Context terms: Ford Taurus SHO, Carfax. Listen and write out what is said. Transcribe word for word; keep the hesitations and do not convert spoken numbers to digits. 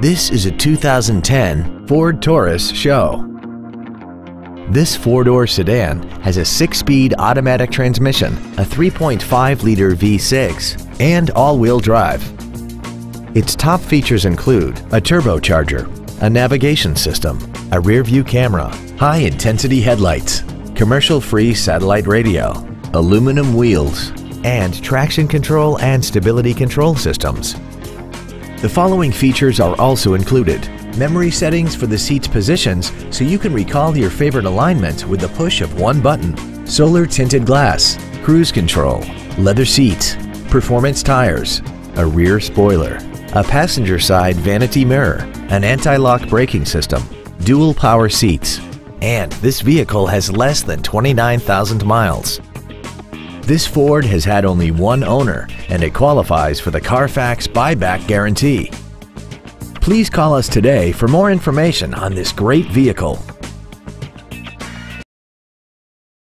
This is a two thousand ten Ford Taurus S H O. This four-door sedan has a six-speed automatic transmission, a three point five liter V six, and all-wheel drive. Its top features include a turbocharger, a navigation system, a rear-view camera, high-intensity headlights, commercial-free satellite radio, aluminum wheels, and traction control and stability control systems. The following features are also included: memory settings for the seat's positions so you can recall your favorite alignment with the push of one button, solar tinted glass, cruise control, leather seats, performance tires, a rear spoiler, a passenger side vanity mirror, an anti-lock braking system, dual power seats, and this vehicle has less than twenty-nine thousand miles. This Ford has had only one owner, and it qualifies for the Carfax buyback guarantee. Please call us today for more information on this great vehicle.